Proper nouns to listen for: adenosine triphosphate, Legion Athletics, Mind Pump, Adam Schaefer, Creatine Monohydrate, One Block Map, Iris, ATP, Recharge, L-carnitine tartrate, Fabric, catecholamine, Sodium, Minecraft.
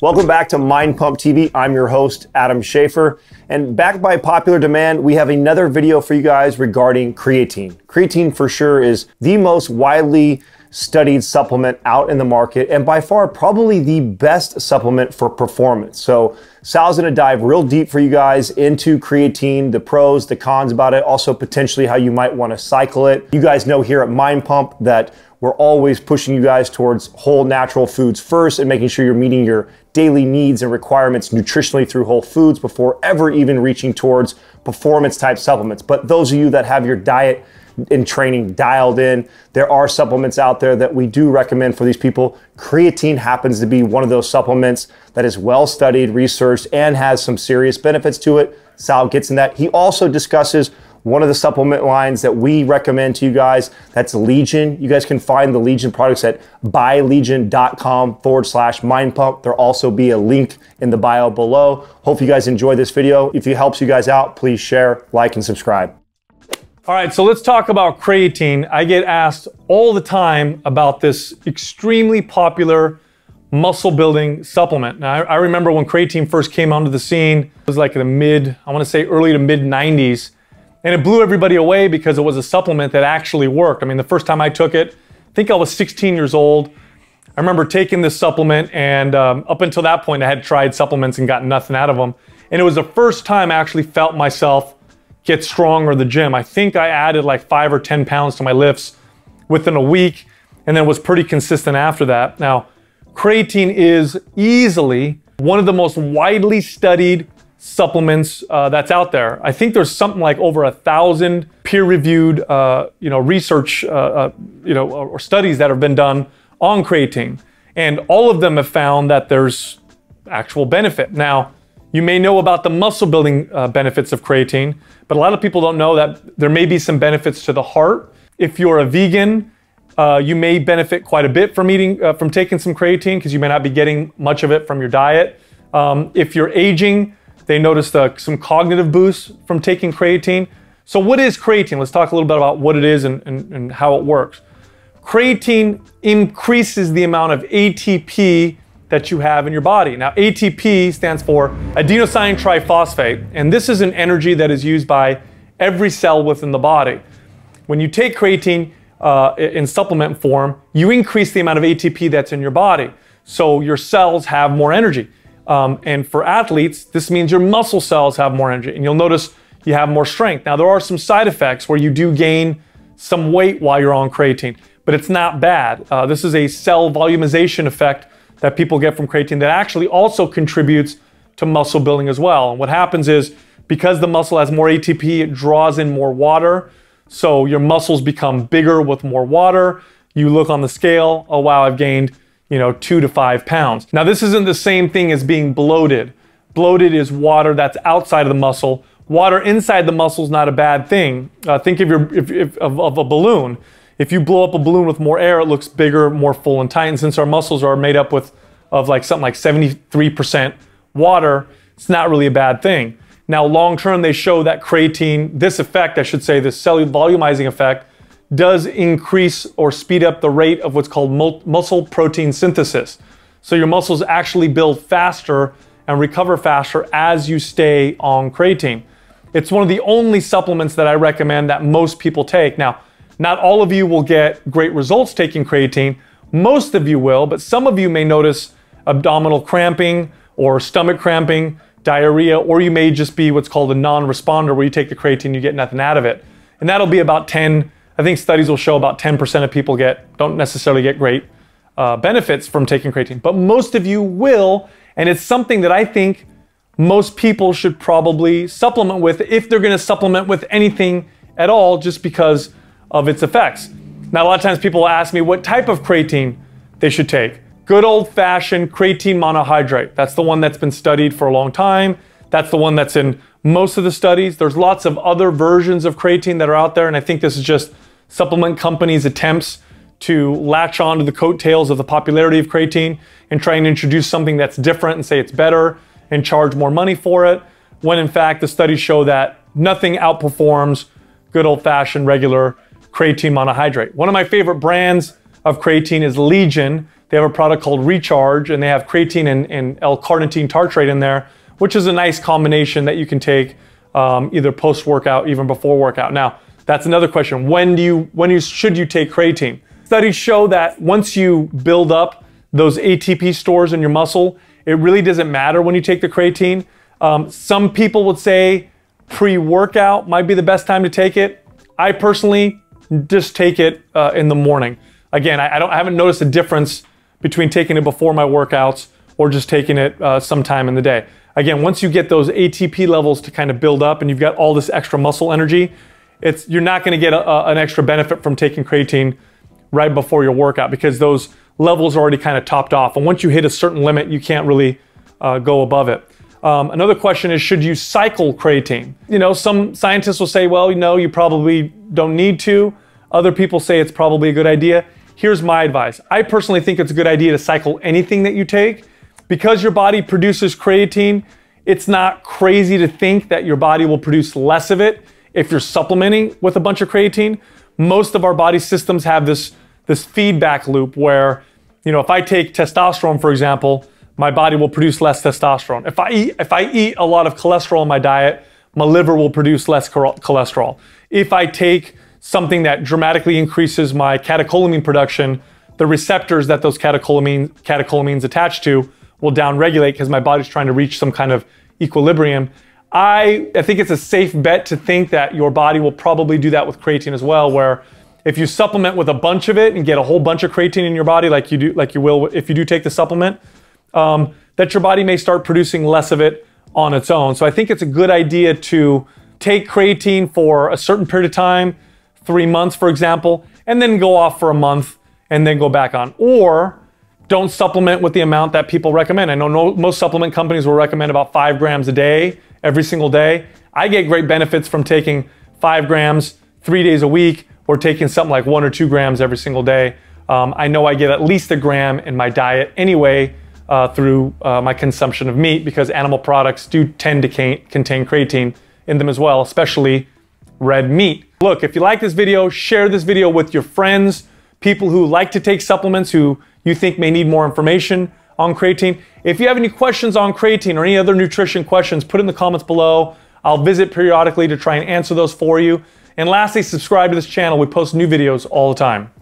Welcome back to Mind Pump TV. I'm your host, Adam Schaefer. And back by popular demand, we have another video for you guys regarding creatine. Creatine for sure is the most widely studied supplement out in the market, and by far probably the best supplement for performance. So Sal's gonna dive real deep for you guys into creatine, the pros, the cons about it, also potentially how you might wanna cycle it. You guys know here at Mind Pump that we're always pushing you guys towards whole natural foods first and making sure you're meeting your daily needs and requirements nutritionally through whole foods before ever even reaching towards performance type supplements. But those of you that have your diet in training dialed in, there are supplements out there that we do recommend for these people. Creatine happens to be one of those supplements that is well studied, researched, and has some serious benefits to it. Sal gets in that. He also discusses one of the supplement lines that we recommend to you guys. That's Legion. You guys can find the Legion products at buylegion.com/mindpump. There'll also be a link in the bio below. Hope you guys enjoy this video. If it helps you guys out, please share, like, and subscribe. All right, so let's talk about creatine. I get asked all the time about this extremely popular muscle building supplement. Now, I remember when creatine first came onto the scene, it was like in the early to mid 90s, and it blew everybody away because it was a supplement that actually worked. I mean, the first time I took it, I think I was 16 years old. I remember taking this supplement, and up until that point, I had tried supplements and gotten nothing out of them. And it was the first time I actually felt myself get stronger in the gym. I think I added like 5 or 10 pounds to my lifts within a week, and then was pretty consistent after that. Now, creatine is easily one of the most widely studied supplements that's out there. I think there's something like over 1,000 peer-reviewed, research, or studies that have been done on creatine, and all of them have found that there's actual benefit. Now, you may know about the muscle building benefits of creatine, but a lot of people don't know that there may be some benefits to the heart. If you're a vegan, you may benefit quite a bit from taking some creatine, because you may not be getting much of it from your diet. If you're aging, they noticed some cognitive boosts from taking creatine. So what is creatine? Let's talk a little bit about what it is and how it works. Creatine increases the amount of ATP that you have in your body. Now, ATP stands for adenosine triphosphate, and this is an energy that is used by every cell within the body. When you take creatine in supplement form, you increase the amount of ATP that's in your body, so your cells have more energy. And for athletes, this means your muscle cells have more energy, and you'll notice you have more strength. Now, there are some side effects where you do gain some weight while you're on creatine, but it's not bad. This is a cell volumization effect that people get from creatine that actually also contributes to muscle building as well. And what happens is, because the muscle has more ATP, it draws in more water. So your muscles become bigger with more water. You look on the scale, oh wow, I've gained 2 to 5 pounds. Now, this isn't the same thing as being bloated. Bloated is water that's outside of the muscle. Water inside the muscle is not a bad thing. Think of a balloon. If you blow up a balloon with more air, it looks bigger, more full and tight. And since our muscles are made up of something like 73% water, it's not really a bad thing. Now, long term, they show that creatine, this cellular volumizing effect, does increase or speed up the rate of what's called muscle protein synthesis. So your muscles actually build faster and recover faster as you stay on creatine. It's one of the only supplements that I recommend that most people take. Now, not all of you will get great results taking creatine. Most of you will, but some of you may notice abdominal cramping or stomach cramping, diarrhea, or you may just be what's called a non-responder, where you take the creatine, you get nothing out of it. And that'll be about 10, I think studies will show about 10% of people don't necessarily get great benefits from taking creatine, but most of you will, and it's something that I think most people should probably supplement with if they're gonna supplement with anything at all, just because of its effects. Now, a lot of times people ask me what type of creatine they should take. Good old-fashioned creatine monohydrate. That's the one that's been studied for a long time. That's the one that's in most of the studies. There's lots of other versions of creatine that are out there, and I think this is just supplement companies' attempts to latch onto the coattails of the popularity of creatine and try and introduce something that's different and say it's better and charge more money for it, when in fact the studies show that nothing outperforms good old-fashioned regular creatine monohydrate. One of my favorite brands of creatine is Legion. They have a product called Recharge, and they have creatine and L-carnitine tartrate in there, which is a nice combination that you can take either post-workout, even before workout. Now, that's another question. Should you take creatine? Studies show that once you build up those ATP stores in your muscle, it really doesn't matter when you take the creatine. Some people would say pre-workout might be the best time to take it. I personally just take it in the morning. Again, I haven't noticed a difference between taking it before my workouts or just taking it sometime in the day. Again, once you get those ATP levels to kind of build up and you've got all this extra muscle energy, you're not gonna get an extra benefit from taking creatine right before your workout because those levels are already kind of topped off. And once you hit a certain limit, you can't really go above it. Another question is, should you cycle creatine? You know, some scientists will say, well, you know, you probably don't need to. Other people say it's probably a good idea. Here's my advice. I personally think it's a good idea to cycle anything that you take. Because your body produces creatine, it's not crazy to think that your body will produce less of it if you're supplementing with a bunch of creatine. Most of our body systems have this feedback loop where, you know, if I take testosterone, for example, my body will produce less testosterone. If I eat a lot of cholesterol in my diet, my liver will produce less cholesterol. If I take something that dramatically increases my catecholamine production, the receptors that those catecholamines attach to will downregulate because my body's trying to reach some kind of equilibrium. I think it's a safe bet to think that your body will probably do that with creatine as well, where if you supplement with a bunch of it and get a whole bunch of creatine in your body, like you will if you do take the supplement, that your body may start producing less of it on its own. So I think it's a good idea to take creatine for a certain period of time, 3 months, for example, and then go off for a month and then go back on. Or don't supplement with the amount that people recommend. I know most supplement companies will recommend about 5 grams a day, every single day. I get great benefits from taking 5 grams 3 days a week or taking something like 1 or 2 grams every single day. I know I get at least 1 gram in my diet anyway through my consumption of meat because animal products do tend to contain creatine in them as well, especially red meat. Look, if you like this video, share this video with your friends, people who like to take supplements, who you think may need more information on creatine. If you have any questions on creatine or any other nutrition questions, put in the comments below. I'll visit periodically to try and answer those for you. And lastly, subscribe to this channel. We post new videos all the time.